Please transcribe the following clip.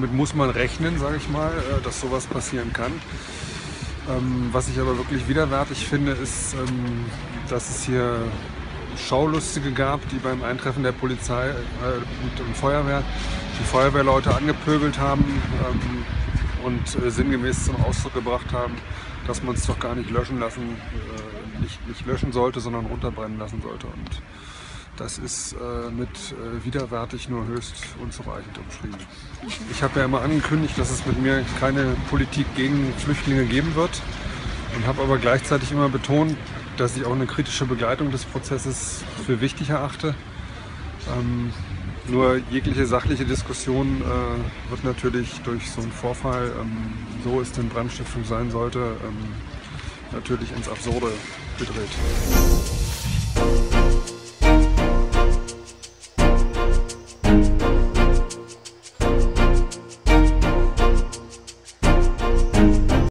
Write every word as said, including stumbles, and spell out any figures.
damit muss man rechnen, sage ich mal, äh, dass sowas passieren kann. Ähm, was ich aber wirklich widerwärtig finde, ist, ähm, dass es hier Schaulustige gab, die beim Eintreffen der Polizei äh, und, und Feuerwehr die Feuerwehrleute angepöbelt haben ähm, und äh, sinngemäß zum Ausdruck gebracht haben, dass man es doch gar nicht löschen lassen, äh, nicht, nicht löschen sollte, sondern runterbrennen lassen sollte. Und das ist äh, mit äh, widerwärtig nur höchst unzureichend umschrieben. Ich habe ja immer angekündigt, dass es mit mir keine Politik gegen Flüchtlinge geben wird und habe aber gleichzeitig immer betont, dass ich auch eine kritische Begleitung des Prozesses für wichtig erachte. Ähm, nur jegliche sachliche Diskussion äh, wird natürlich durch so einen Vorfall, ähm, so es denn Brandstiftung sein sollte, ähm, natürlich ins Absurde gedreht.